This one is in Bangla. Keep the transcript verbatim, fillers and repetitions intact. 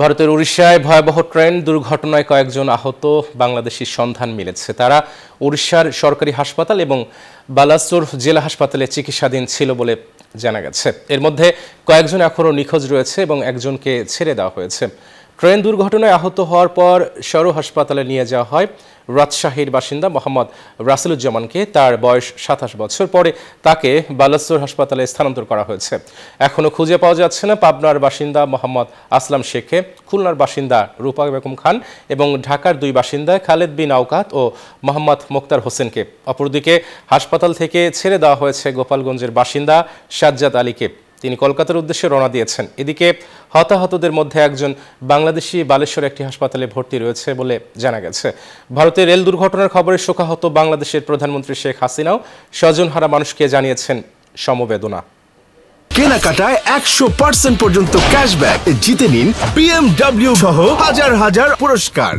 ভারতের ওড়িশায় ভয়াবহ ট্রেন দুর্ঘটনায় কয়েকজন আহত বাংলাদেশি সন্ধান মিলেছে। তারা ওড়িশার সরকারি হাসপাতাল এবং বালাসোর জেলা হাসপাতালে চিকিৎসাধীন ছিল বলে জানা গেছে। এর মধ্যে কয়েকজন এখনও নিখোঁজ রয়েছে এবং একজনকে ছেড়ে দেওয়া হয়েছে। ট্রেন দুর্ঘটনায় আহত হওয়ার পর সরো হাসপাতালে নিয়ে যাওয়া হয় রাজশাহীর বাসিন্দা মোহাম্মদ রাসুলুজ্জামানকে। তার বয়স সাতাশ বছর। পরে তাকে বালাসোর হাসপাতালে স্থানান্তর করা হয়েছে। এখনও খুঁজে পাওয়া যাচ্ছে না পাবনার বাসিন্দা মোহাম্মদ আসলাম শেখকে, খুলনার বাসিন্দা রুপাক বেগম খান এবং ঢাকার দুই বাসিন্দা খালেদ বিন আওকাত ও মোহাম্মদ মোক্তার হোসেনকে। অপরদিকে হাসপাতাল থেকে ছেড়ে দেওয়া হয়েছে গোপালগঞ্জের বাসিন্দা সাজ্জাদ আলীকে। তিনি কলকাতার উদ্দেশ্যে রওনা দিয়েছেন। এদিকে হতাহতদের মধ্যে একজন বাংলাদেশি বালেশ্বর একটি হাসপাতালে ভর্তি রয়েছে বলে জানা গেছে। ভারতের রেল দুর্ঘটনার খবরে শোকাহত বাংলাদেশের প্রধানমন্ত্রী শেখ হাসিনাও স্বজনহারা মানুষকে জানিয়েছেন সমবেদনা। কেনাকাটায় একশো পার্সেন্ট পর্যন্ত ক্যাশব্যাক জিতে নিন বিএমডব্লিউ সহ হাজার হাজার পুরস্কার।